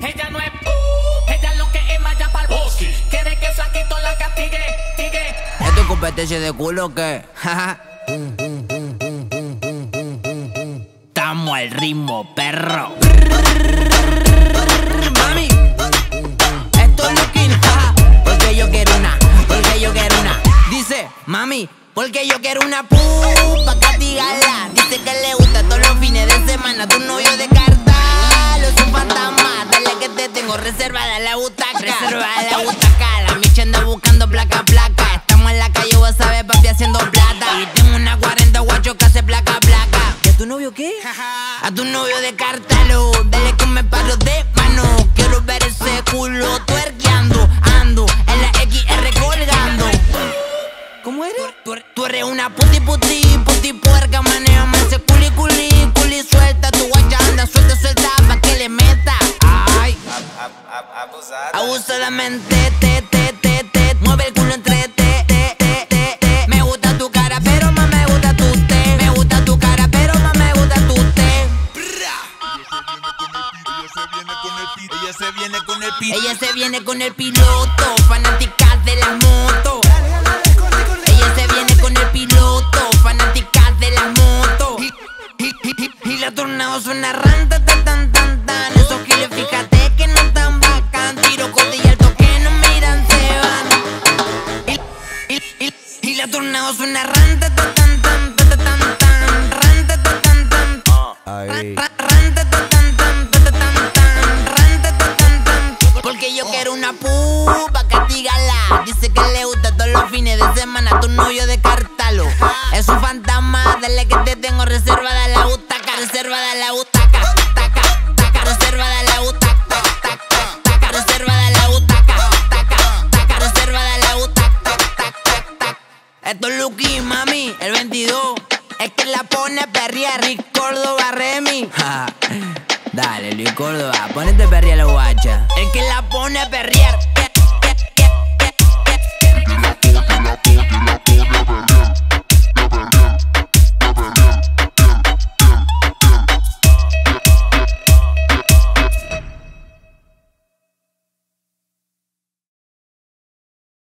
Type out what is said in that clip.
Ella no es ella lo que es malla pa'l bosque. Quiere que Flaquito la castigue, sigue. ¿Esto es competencia de culo o qué? Estamos al ritmo, perro. Mami, esto es looking, jaja. Porque yo quiero una, porque yo quiero una. Dice, mami, porque yo quiero una pa' castigarla. Dice que le gusta todos los fines de semana. Tu novio de carta, lo es un fantasma. Dale que te tengo reservada la butaca. Reservada la butaca. La micha anda buscando placa, placa. Estamos en la calle, vos sabes, papi, haciendo plata. Y tengo una 40 guachos que hace placa, placa. ¿Y a tu novio qué? A tu novio de carta, lo. Dale que me paro de mano. Quiero ver ese culo tuerqueando. Ando en la XR colgando. ¿Cómo eres? Tú eres una puti puti, puti puerca, maneja más ese culi culi, culi suelta, tu guacha anda suelta, suelta, pa' que le meta. Ay, abusadamente, te, mueve el culo entre te. Me gusta tu cara, pero más me gusta tu te. Me gusta tu cara, pero más me gusta tu te. Ella se viene con el piloto, ella se viene con el piloto, fanática de la moto. Tornado suena ranta, tan, tan, tan, tan. Esos giles, fíjate que no tan bacán. Tiro corto y alto que no miran, se van. Y la tornado suena ranta, tan, tan, tan, tan, tan, tan. Ranta, tan, tan, tan. Ranta, tan, tan, tan, tan, tan. Ranta, tan, tan. Porque yo quiero una pupa, castígala. Dice que le gusta todos los fines de semana. Tu novio descártalo. Es un fantasma, dale que te tengo reservada la butaca. Reservada la butaca, taca, taca, reservada la butaca, taca, taca, reservada la butaca, taca, taca, reservada la butaca, taca, taca, taca. Esto es Luqui, mami, el 22. Es que la pone a perrear, Luis Córdoba, Remy. Dale, Luis Córdoba, ponete a perrear la guacha. Es que la pone a perrear.